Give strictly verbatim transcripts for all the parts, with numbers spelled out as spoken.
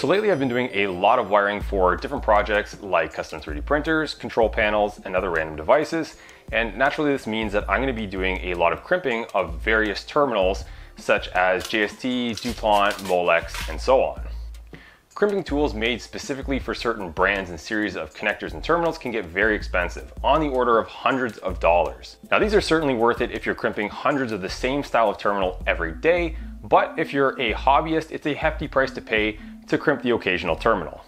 So lately I've been doing a lot of wiring for different projects like custom three D printers, control panels, and other random devices. And naturally this means that I'm gonna be doing a lot of crimping of various terminals such as J S T, Dupont, Molex, and so on. Crimping tools made specifically for certain brands and series of connectors and terminals can get very expensive, on the order of hundreds of dollars. Now these are certainly worth it if you're crimping hundreds of the same style of terminal every day, but if you're a hobbyist, it's a hefty price to pay to crimp the occasional terminal.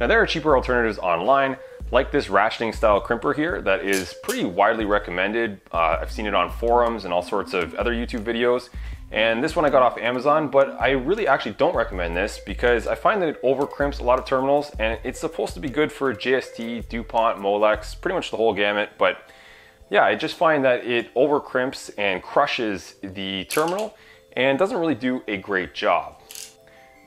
Now there are cheaper alternatives online, like this ratcheting style crimper here that is pretty widely recommended. Uh, I've seen it on forums and all sorts of other YouTube videos. And this one I got off Amazon, but I really actually don't recommend this because I find that it over crimps a lot of terminals, and it's supposed to be good for J S T, Dupont, Molex, pretty much the whole gamut. But yeah, I just find that it over crimps and crushes the terminal and doesn't really do a great job.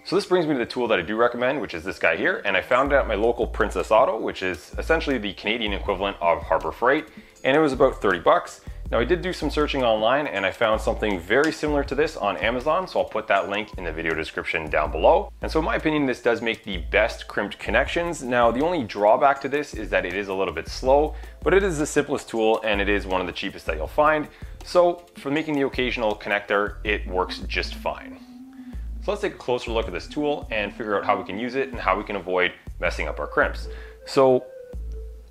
So this brings me to the tool that I do recommend, which is this guy here. And I found it at my local Princess Auto, which is essentially the Canadian equivalent of Harbor Freight. And it was about thirty bucks. Now I did do some searching online and I found something very similar to this on Amazon. So I'll put that link in the video description down below. And so in my opinion, this does make the best crimped connections. Now the only drawback to this is that it is a little bit slow, but it is the simplest tool and it is one of the cheapest that you'll find. So for making the occasional connector, it works just fine. So let's take a closer look at this tool and figure out how we can use it and how we can avoid messing up our crimps. So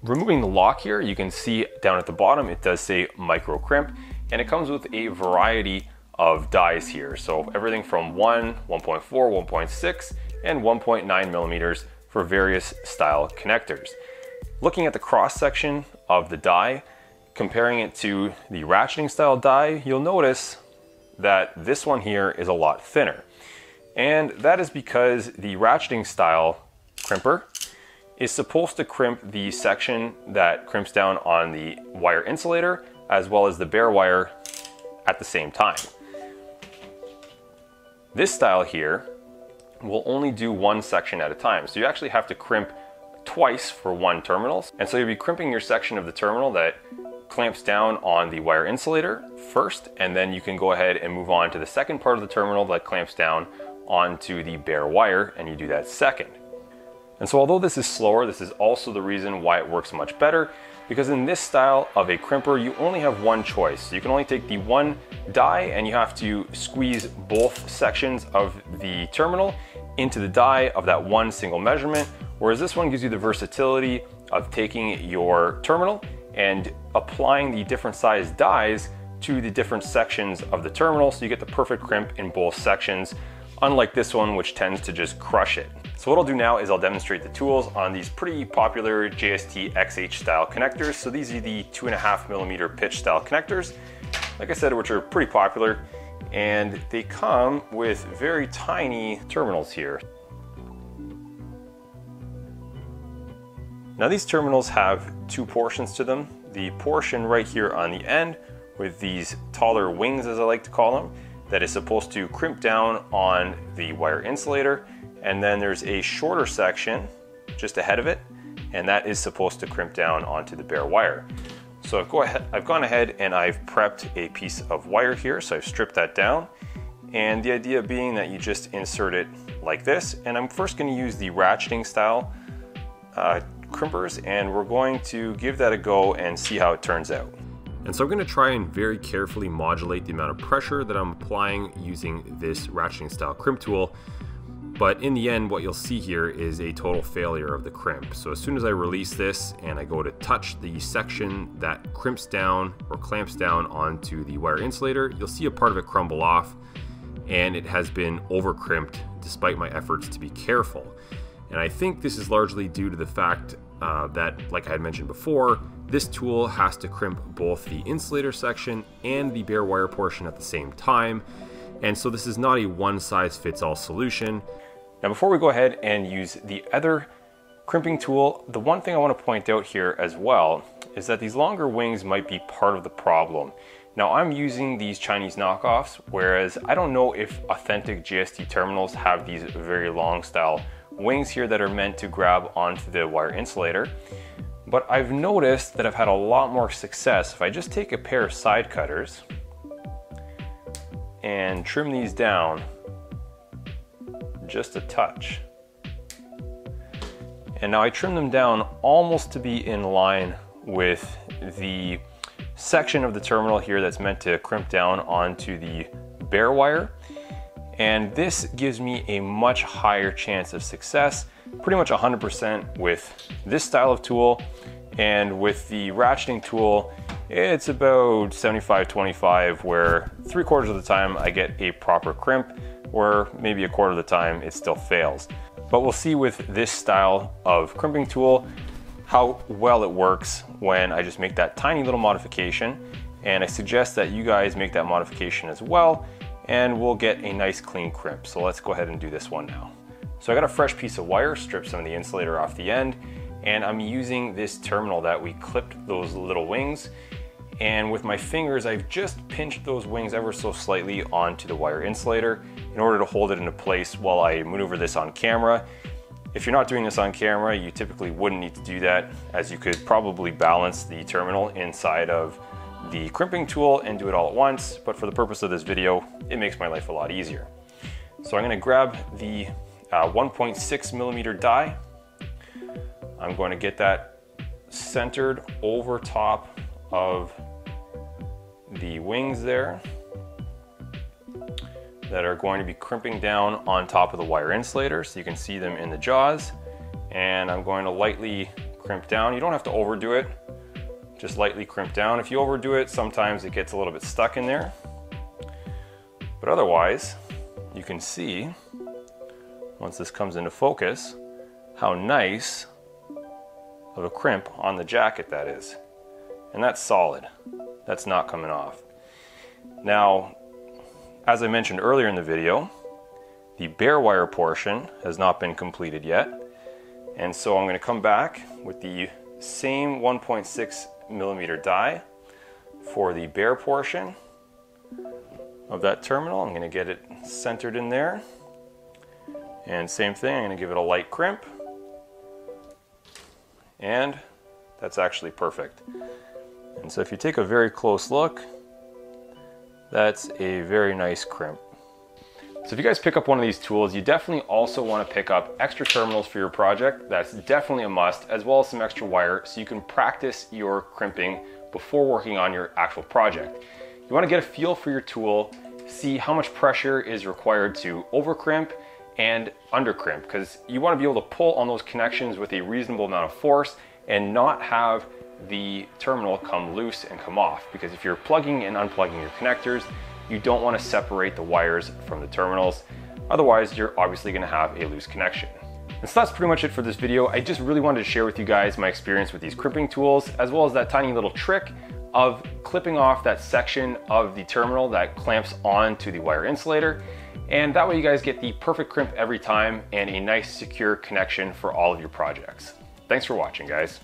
removing the lock here, you can see down at the bottom, it does say micro crimp, and it comes with a variety of dies here. So everything from one, one point four, one point six, and one point nine millimeters for various style connectors. Looking at the cross section of the die, comparing it to the ratcheting style die, you'll notice that this one here is a lot thinner. And that is because the ratcheting style crimper is supposed to crimp the section that crimps down on the wire insulator as well as the bare wire at the same time. This style here will only do one section at a time. So you actually have to crimp twice for one terminal. And so you'll be crimping your section of the terminal that clamps down on the wire insulator first, and then you can go ahead and move on to the second part of the terminal that clamps down onto the bare wire, and you do that second. And so although this is slower, this is also the reason why it works much better, because in this style of a crimper, you only have one choice. So you can only take the one die and you have to squeeze both sections of the terminal into the die of that one single measurement, whereas this one gives you the versatility of taking your terminal and applying the different size dies to the different sections of the terminal, so you get the perfect crimp in both sections, unlike this one, which tends to just crush it. So what I'll do now is I'll demonstrate the tools on these pretty popular J S T X H style connectors. So these are the two and a half millimeter pitch style connectors, like I said, which are pretty popular, and they come with very tiny terminals here. Now these terminals have two portions to them. The portion right here on the end with these taller wings, as I like to call them, that is supposed to crimp down on the wire insulator. And then there's a shorter section just ahead of it, and that is supposed to crimp down onto the bare wire. So I've, go ahead, I've gone ahead and I've prepped a piece of wire here. So I've stripped that down. And the idea being that you just insert it like this. And I'm first gonna use the ratcheting style uh, crimpers, and we're going to give that a go and see how it turns out. And so I'm gonna try and very carefully modulate the amount of pressure that I'm applying using this ratcheting style crimp tool. But in the end, what you'll see here is a total failure of the crimp. So as soon as I release this and I go to touch the section that crimps down or clamps down onto the wire insulator, you'll see a part of it crumble off, and it has been over crimped despite my efforts to be careful. And I think this is largely due to the fact uh, that, like I had mentioned before, this tool has to crimp both the insulator section and the bare wire portion at the same time. And so this is not a one size fits all solution. Now, before we go ahead and use the other crimping tool, the one thing I want to point out here as well is that these longer wings might be part of the problem. Now I'm using these Chinese knockoffs, whereas I don't know if authentic J S T terminals have these very long style wings here that are meant to grab onto the wire insulator. But I've noticed that I've had a lot more success if I just take a pair of side cutters and trim these down just a touch. And now I trimmed them down almost to be in line with the section of the terminal here that's meant to crimp down onto the bare wire. And this gives me a much higher chance of success, pretty much one hundred percent with this style of tool. And with the ratcheting tool, it's about seventy-five twenty-five, where three quarters of the time I get a proper crimp, or maybe a quarter of the time it still fails. But we'll see with this style of crimping tool how well it works when I just make that tiny little modification. And I suggest that you guys make that modification as well, and we'll get a nice clean crimp. So let's go ahead and do this one now. So I got a fresh piece of wire, stripped some of the insulator off the end, and I'm using this terminal that we clipped those little wings. And with my fingers, I've just pinched those wings ever so slightly onto the wire insulator in order to hold it into place while I maneuver this on camera. If you're not doing this on camera, you typically wouldn't need to do that, as you could probably balance the terminal inside of the crimping tool and do it all at once. But for the purpose of this video, it makes my life a lot easier. So I'm gonna grab the uh, one point six millimeter die. I'm going to get that centered over top of the wings there that are going to be crimping down on top of the wire insulator, so you can see them in the jaws. And I'm going to lightly crimp down. You don't have to overdo it, just lightly crimp down. If you overdo it, sometimes it gets a little bit stuck in there, but otherwise you can see, once this comes into focus, how nice of a crimp on the jacket that is. And that's solid, that's not coming off. Now, as I mentioned earlier in the video, the bare wire portion has not been completed yet. And so I'm gonna come back with the same one point six millimeter die for the bare portion of that terminal. I'm gonna get it centered in there. And same thing, I'm gonna give it a light crimp. And that's actually perfect. And so if you take a very close look, that's a very nice crimp. So if you guys pick up one of these tools, you definitely also want to pick up extra terminals for your project. That's definitely a must, as well as some extra wire, so you can practice your crimping before working on your actual project. You want to get a feel for your tool, see how much pressure is required to over crimp and under crimp, because you want to be able to pull on those connections with a reasonable amount of force and not have the terminal come loose and come off, because if you're plugging and unplugging your connectors, you don't want to separate the wires from the terminals. Otherwise, you're obviously going to have a loose connection. And so that's pretty much it for this video. I just really wanted to share with you guys my experience with these crimping tools, as well as that tiny little trick of clipping off that section of the terminal that clamps onto the wire insulator. And that way you guys get the perfect crimp every time and a nice secure connection for all of your projects. Thanks for watching, guys.